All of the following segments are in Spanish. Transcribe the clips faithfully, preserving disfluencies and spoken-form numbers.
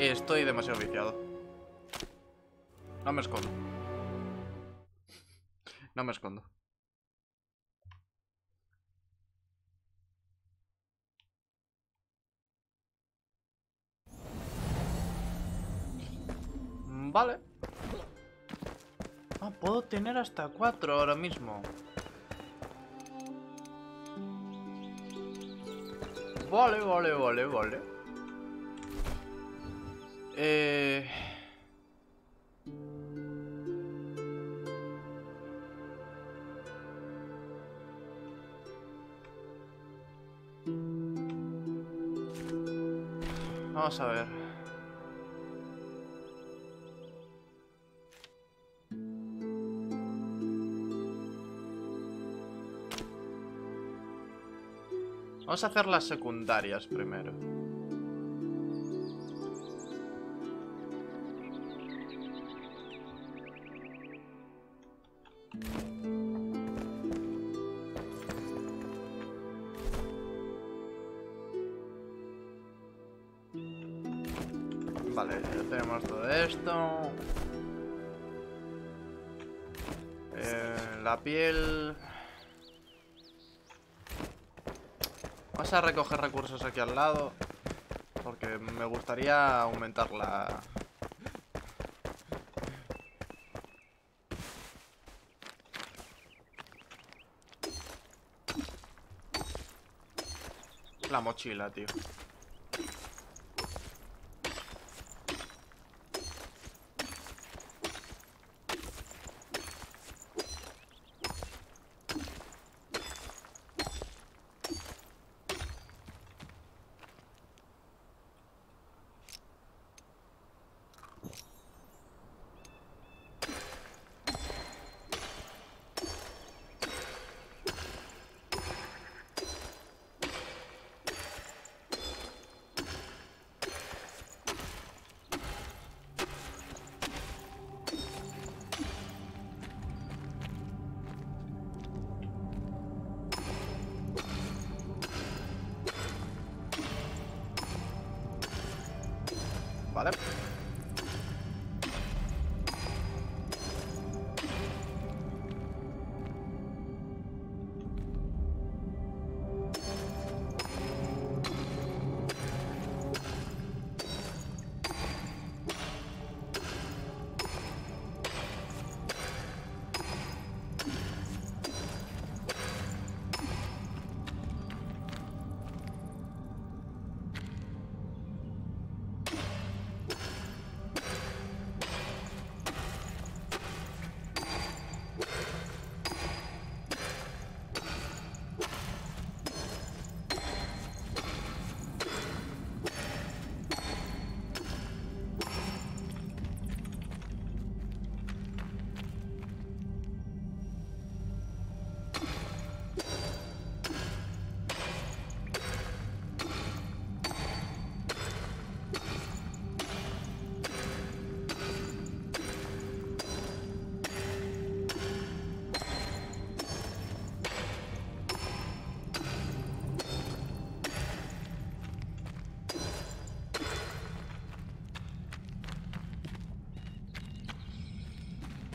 Estoy demasiado viciado. No me escondo. No me escondo. Vale. Ah, puedo tener hasta cuatro ahora mismo. Vale, vale, vale, vale. Eh... Vamos a ver. Vamos a hacer las secundarias primero. Vale, ya tenemos todo esto. Eh, la piel. Vamos a recoger recursos aquí al lado, porque me gustaría aumentar la... La mochila, tío. Vale.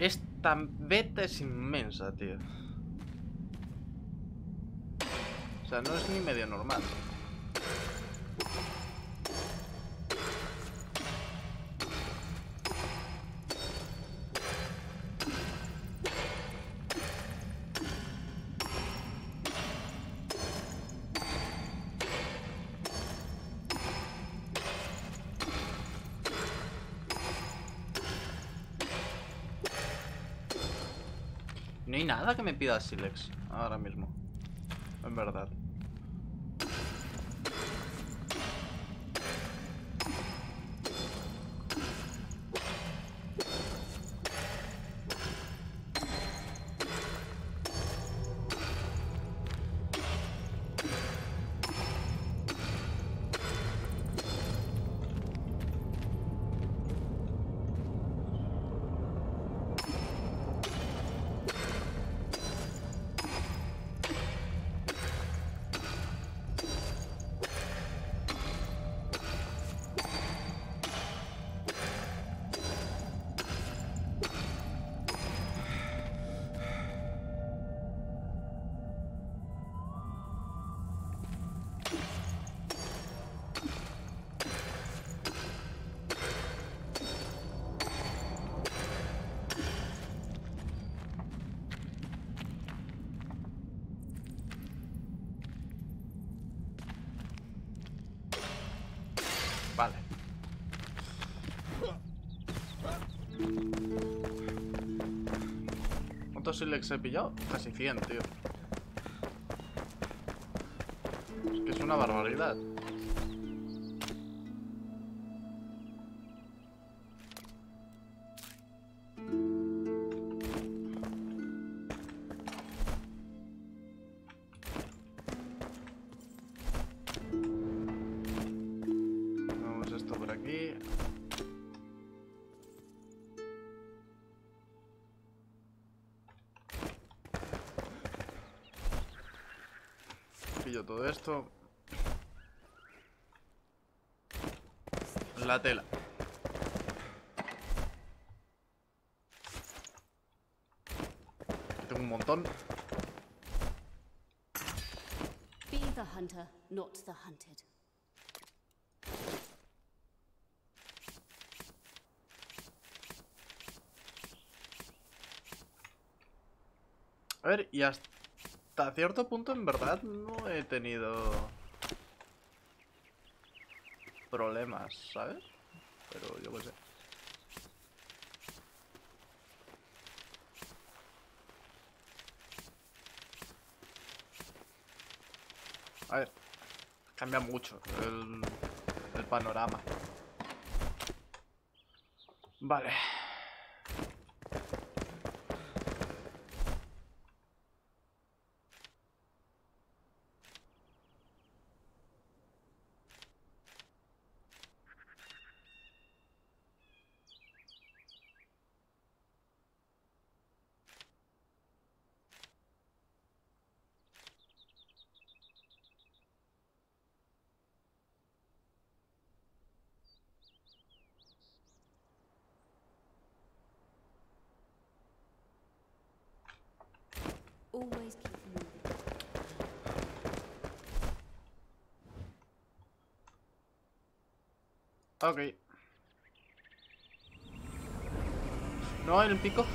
Esta beta es inmensa, tío. O sea, no es ni medio normal. No hay nada que me pida Silex ahora mismo, en verdad. Vale. ¿Cuántos Silex he pillado? Casi cien, tío. Es que es una barbaridad. Todo esto, la tela. Tengo un montón. Be the hunter, not the hunted. A ver, y hasta Hasta cierto punto, en verdad, no he tenido problemas, ¿sabes? Pero yo qué sé. A ver, cambia mucho el, el panorama. Vale. Ok. No, en el pico.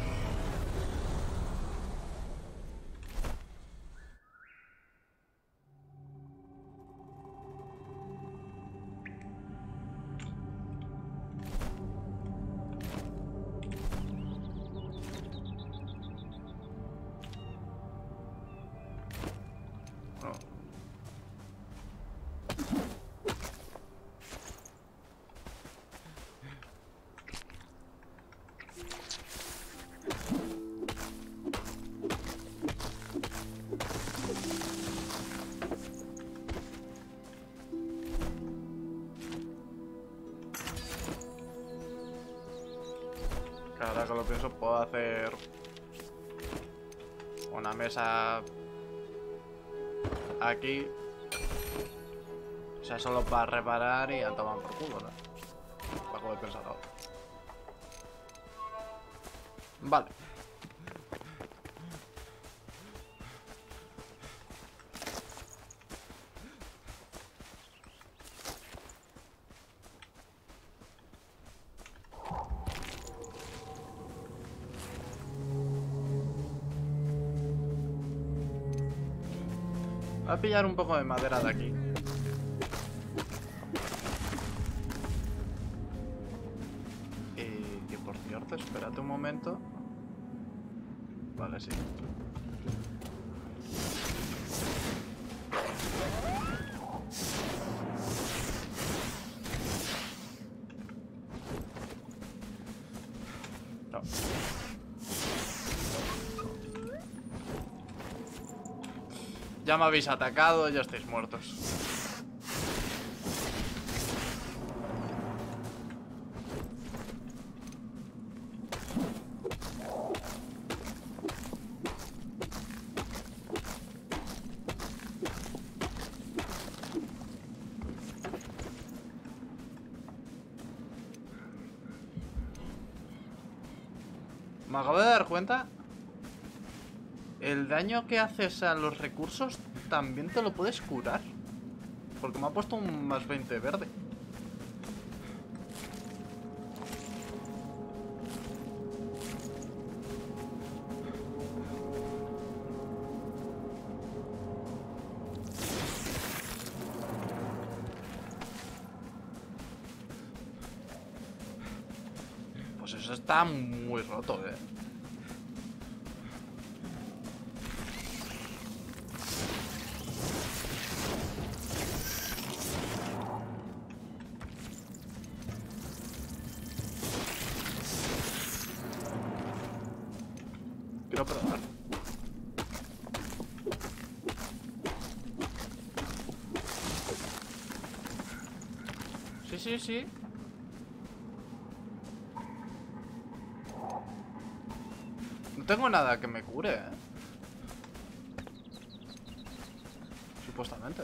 Ahora que lo pienso, puedo hacer una mesa aquí. O sea, solo para reparar y a tomar por culo, ¿no? Para poder pensar ahora. Vale. Voy a pillar un poco de madera de aquí. Eh, que por cierto, espérate un momento. Vale, sí. Ya me habéis atacado, ya estáis muertos. Me acabo de dar cuenta. El daño que haces a los recursos también te lo puedes curar. Porque me ha puesto un más veinte verde. eso está muy roto, eh. Quiero probar. Sí, sí, sí. No tengo nada que me cure, ¿eh? Supuestamente.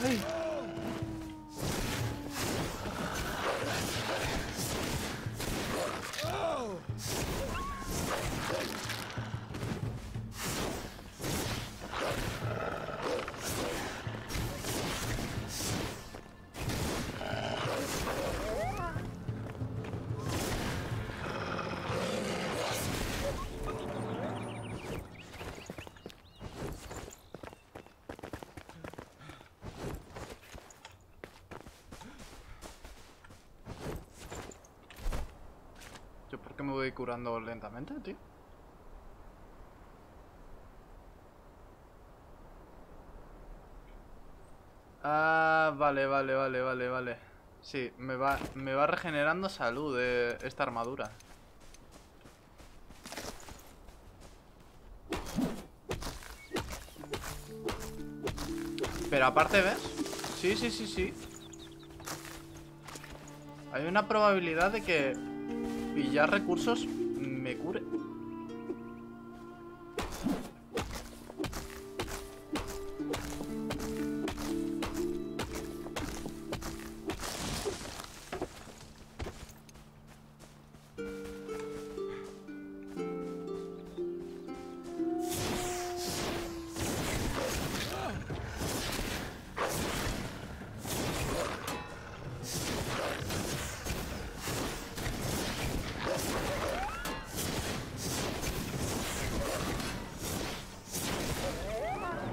¡Ay! ¿Por qué me voy curando lentamente, tío? Ah, vale, vale, vale, vale, vale. Sí, me va, me va regenerando salud eh, esta armadura. Pero aparte, ¿ves? Sí, sí, sí, sí. Hay una probabilidad de que... y ya recursos me cure.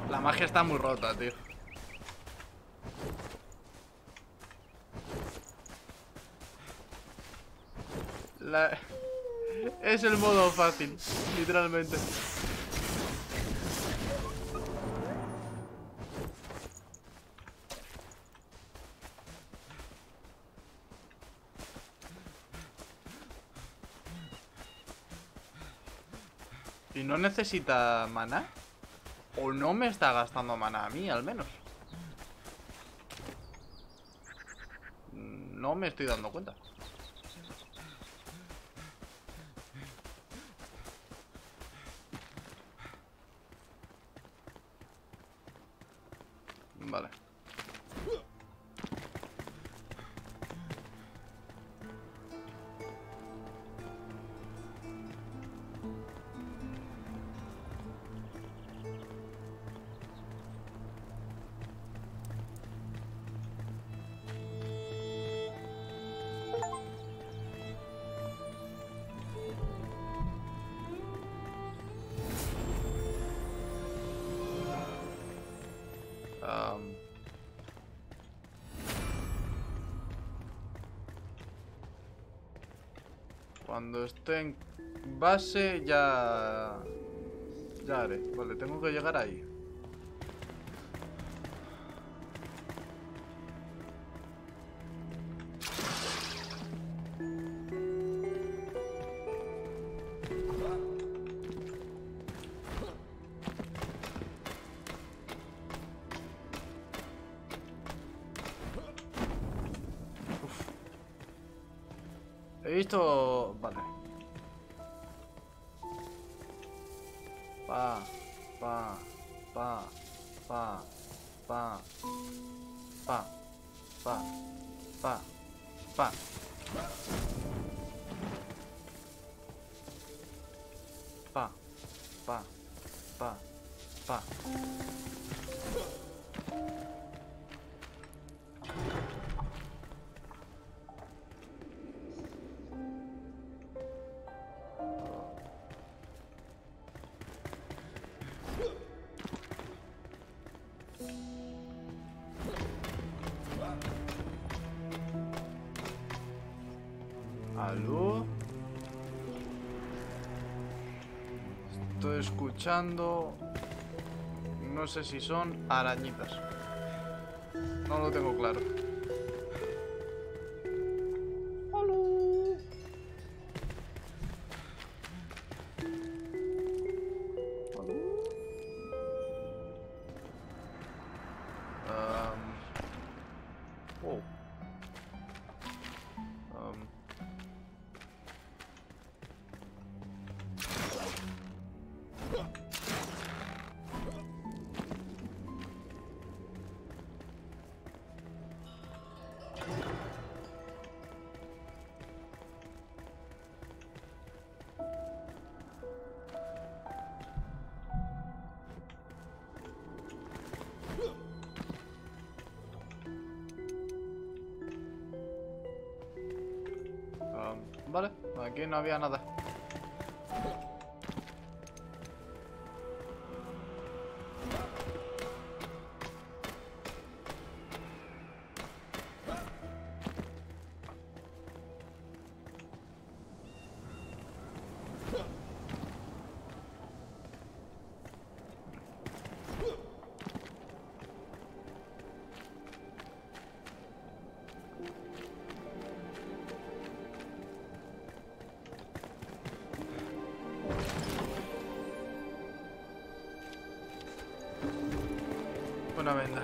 La magia está muy rota, tío. La... Es el modo fácil, literalmente. ¿Y no necesita maná? O no me está gastando maná a mí, al menos. No me estoy dando cuenta. Vale. Cuando esté en base ya... Ya haré. Vale, tengo que llegar ahí. He visto... Vale. Pa, pa, pa, pa, pa, pa, pa, pa, pa. Pa, pa, pa, pa. Aló. Estoy escuchando... No sé si son arañitas. No lo tengo claro. Aló. Um. Oh. Vale, aquí no había nada. Una venda.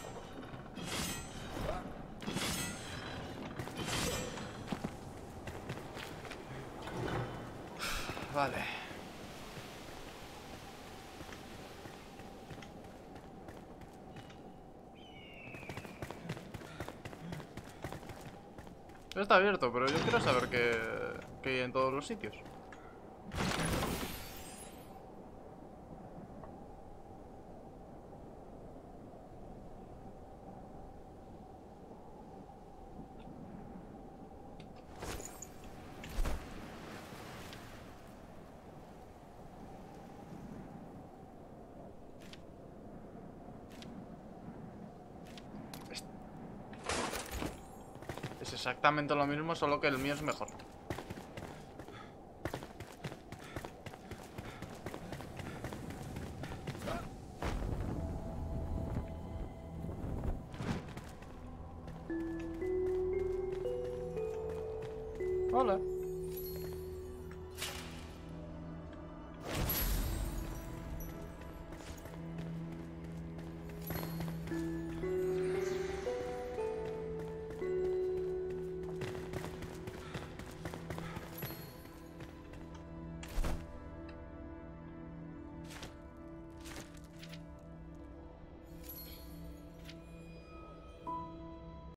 Vale. Está abierto, pero yo quiero saber qué, qué hay en todos los sitios. Exactamente lo mismo, solo que el mío es mejor. Hola.